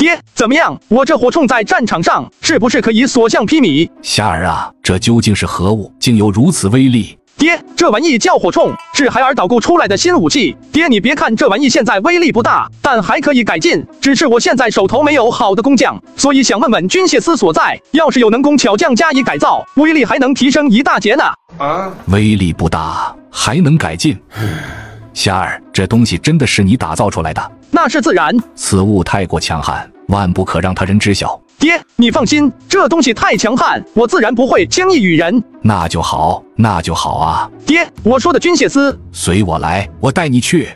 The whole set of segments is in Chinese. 爹，怎么样？我这火铳在战场上是不是可以所向披靡？霞儿啊，这究竟是何物，竟有如此威力？爹，这玩意叫火铳，是海尔导购出来的新武器。爹，你别看这玩意现在威力不大，但还可以改进。只是我现在手头没有好的工匠，所以想问问军械司所在，要是有能工巧匠加以改造，威力还能提升一大截呢。啊，威力不大，还能改进？霞儿，这东西真的是你打造出来的？ 那是自然，此物太过强悍，万不可让他人知晓。爹，你放心，这东西太强悍，我自然不会轻易与人。那就好，那就好啊！爹，我说的军械司，随我来，我带你去。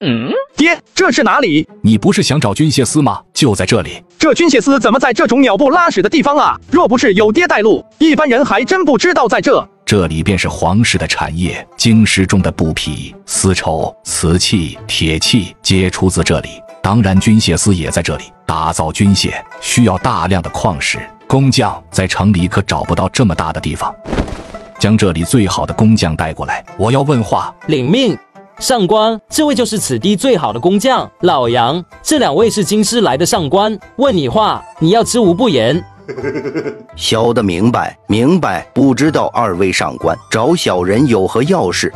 嗯，爹，这是哪里？你不是想找军械司吗？就在这里。这军械司怎么在这种鸟不拉屎的地方啊？若不是有爹带路，一般人还真不知道在这。 这里便是皇室的产业，京师中的布匹、丝绸、瓷器、铁器皆出自这里。当然，军械司也在这里。打造军械需要大量的矿石，工匠在城里可找不到这么大的地方。将这里最好的工匠带过来，我要问话。领命，上官，这位就是此地最好的工匠。老杨，这两位是京师来的上官，问你话，你要知无不言。 小的明白，明白。不知道二位上官找小人有何要事？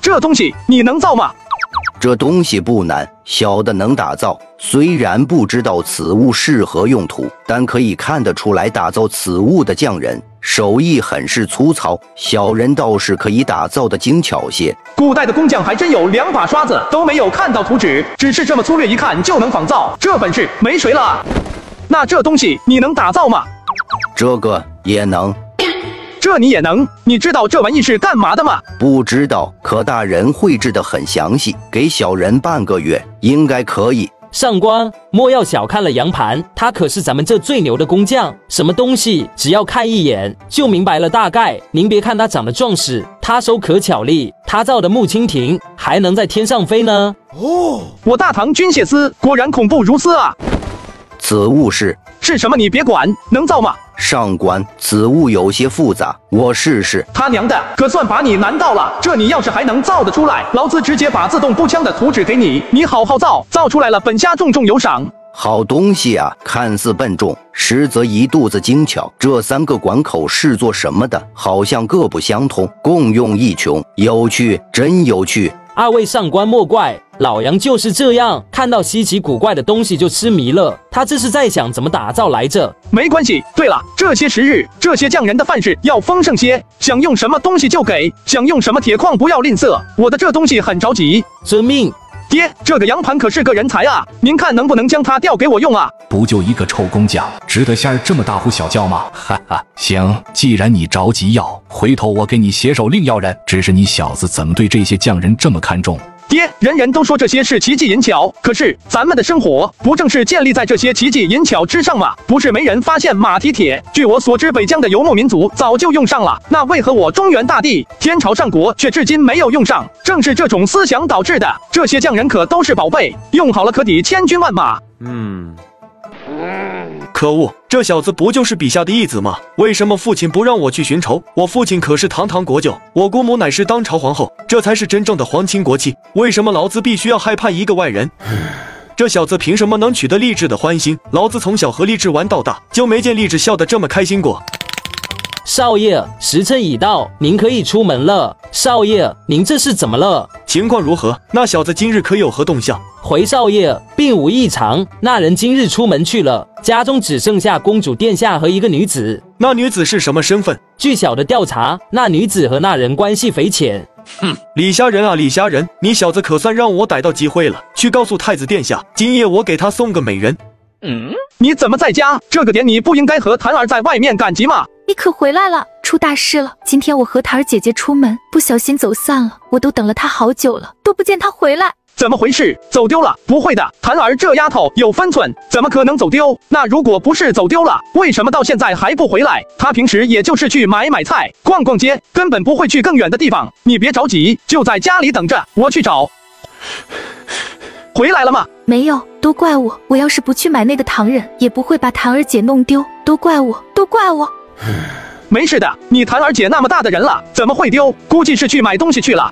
这东西你能造吗？这东西不难，小的能打造。虽然不知道此物是何用途，但可以看得出来，打造此物的匠人手艺很是粗糙。小人倒是可以打造的精巧些。古代的工匠还真有两把刷子都没有看到图纸，只是这么粗略一看就能仿造，这本事没谁了。 那这东西你能打造吗？这个也能，这你也能？你知道这玩意是干嘛的吗？不知道，可大人绘制的很详细，给小人半个月应该可以。上官，莫要小看了杨盘，他可是咱们这最牛的工匠，什么东西只要看一眼就明白了大概。您别看他长得壮实，他手可巧利，他造的木蜻蜓还能在天上飞呢。哦，我大唐军械司果然恐怖如斯啊！ 此物是什么？你别管，能造吗？上官，此物有些复杂，我试试。他娘的，可算把你难到了！这你要是还能造得出来，老子直接把自动步枪的图纸给你，你好好造，造出来了，本家重重有赏。好东西啊，看似笨重，实则一肚子精巧。这三个管口是做什么的？好像各不相通，共用一穷。有趣，真有趣。 二位上官莫怪，老杨就是这样，看到稀奇古怪的东西就痴迷了。他这是在想怎么打造来着？没关系。对了，这些时日，这些匠人的饭食要丰盛些，想用什么东西就给，想用什么铁矿不要吝啬。我的这东西很着急。遵命。爹，这个杨盘可是个人才啊！您看能不能将它调给我用啊？不就一个臭工匠，值得夏日这么大呼小叫吗？哈哈，行，既然你着急要。 回头我给你携手另要人，只是你小子怎么对这些匠人这么看重？爹，人人都说这些是奇技淫巧，可是咱们的生活不正是建立在这些奇技淫巧之上吗？不是没人发现马蹄铁。据我所知，北疆的游牧民族早就用上了，那为何我中原大地、天朝上国却至今没有用上？正是这种思想导致的。这些匠人可都是宝贝，用好了可抵千军万马。可恶！这小子不就是笔下的义子吗？为什么父亲不让我去寻仇？我父亲可是堂堂国舅，我姑母乃是当朝皇后，这才是真正的皇亲国戚。为什么老子必须要害怕一个外人？这小子凭什么能取得励志的欢心？老子从小和励志玩到大，就没见励志笑得这么开心过。 少爷，时辰已到，您可以出门了。少爷，您这是怎么了？情况如何？那小子今日可有何动向？回少爷，并无异常。那人今日出门去了，家中只剩下公主殿下和一个女子。那女子是什么身份？据小的调查，那女子和那人关系匪浅。哼，李虾仁啊，李虾仁，你小子可算让我逮到机会了。去告诉太子殿下，今夜我给他送个美人。嗯，你怎么在家？这个点你不应该和檀儿在外面赶集吗？ 你可回来了！出大事了！今天我和檀儿姐姐出门，不小心走散了。我都等了她好久了，都不见她回来，怎么回事？走丢了？不会的，檀儿这丫头有分寸，怎么可能走丢？那如果不是走丢了，为什么到现在还不回来？她平时也就是去买菜、逛逛街，根本不会去更远的地方。你别着急，就在家里等着，我去找。回来了吗？没有，都怪我！我要是不去买那个糖人，也不会把檀儿姐弄丢。都怪我！都怪我！ 没事的，你檀儿姐那么大的人了，怎么会丢？估计是去买东西去了。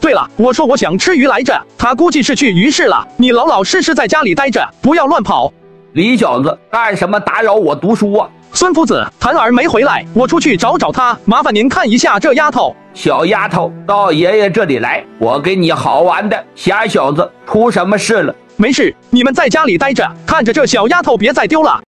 对了，我说我想吃鱼来着，他估计是去鱼市了。你老老实实在家里待着，不要乱跑。李小子，干什么打扰我读书啊？孙夫子，檀儿没回来，我出去找找他，麻烦您看一下这丫头。小丫头，到爷爷这里来，我给你好玩的。傻小子，出什么事了？没事，你们在家里待着，看着这小丫头别再丢了。